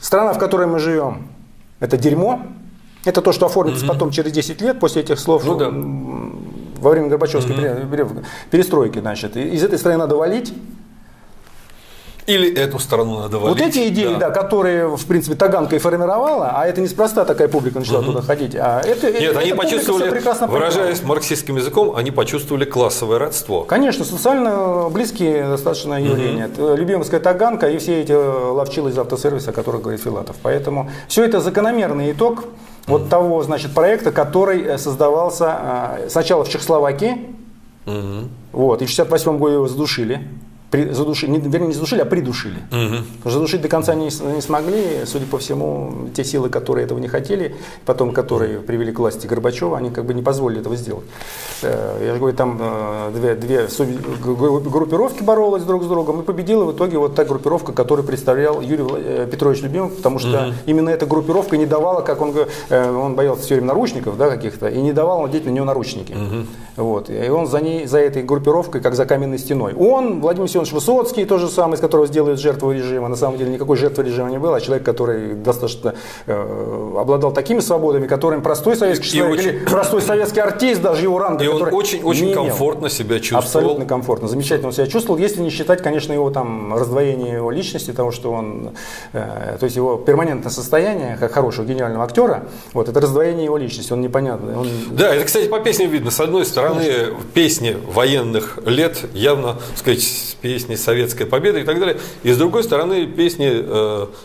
Страна, в которой мы живем, это дерьмо. Это то, что оформится потом через 10 лет после этих слов, ну, да, во время Горбачевской перестройки. Значит, из этой страны надо валить. Или эту страну надо валить. Вот эти идеи, да, которые, в принципе, Таганка и формировала, а это неспроста такая публика начала туда ходить. А это, нет, они почувствовали, выражаясь марксистским языком, они почувствовали классовое родство. Конечно, социально близкие достаточно явления. Любимовская Таганка и все эти ловчилы из автосервиса, о которых говорит Филатов. Поэтому все это закономерный итог вот того, значит, проекта, который создавался сначала в Чехословакии, вот, и в 1968 году его задушили. Вернее, не задушили, а придушили. Задушить до конца не смогли, судя по всему, те силы, которые этого не хотели, потом которые привели к власти Горбачева, они как бы не позволили этого сделать. Я же говорю, там две группировки боролись друг с другом, и победила в итоге вот та группировка, которую представлял Юрий Петрович Любимов, потому что именно эта группировка не давала, как он боялся все время наручников, да, каких-то, и не давал надеть на нее наручники. Вот. И он за этой группировкой, как за каменной стеной. Он, Владимир Семенович Высоцкий, то же самое, из которого сделают жертву режима. На самом деле никакой жертвы режима не было, а человек, который достаточно обладал такими свободами, которыми простой советский человек или простой советский артист, даже его ранга. И он очень-очень комфортно себя чувствовал. Абсолютно комфортно, замечательно он себя чувствовал, если не считать, конечно, его там раздвоение его личности, того, что он, то есть его перманентное состояние, как хорошего гениального актера, вот это раздвоение его личности, он непонятный. Он... Да, это, кстати, по песням видно. С одной стороны, песни военных лет явно, так сказать, песни «Советская победа» и так далее. И с другой стороны, песни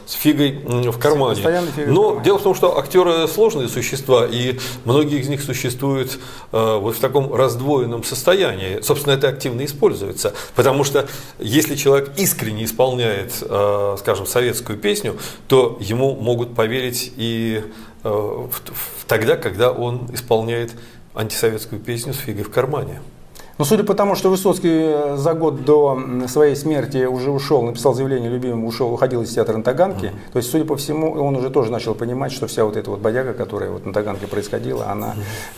с фигой в кармане. Но дело в том, что актеры сложные существа, и многие из них существуют вот в таком раздвоенном состоянии. Собственно, это активно используется. Потому что если человек искренне исполняет, скажем, советскую песню, то ему могут поверить и тогда, когда он исполняет антисоветскую песню с фигой в кармане. Но судя по тому, что Высоцкий за год до своей смерти уже ушел, написал заявление Любимому, уходил из театра на Таганке, то есть, судя по всему, он уже тоже начал понимать, что вся вот эта вот бодяга, которая вот на Таганке происходила, она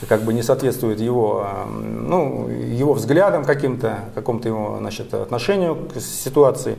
как бы не соответствует его, ну, его взглядам каким-то, какому-то его, значит, отношению к ситуации.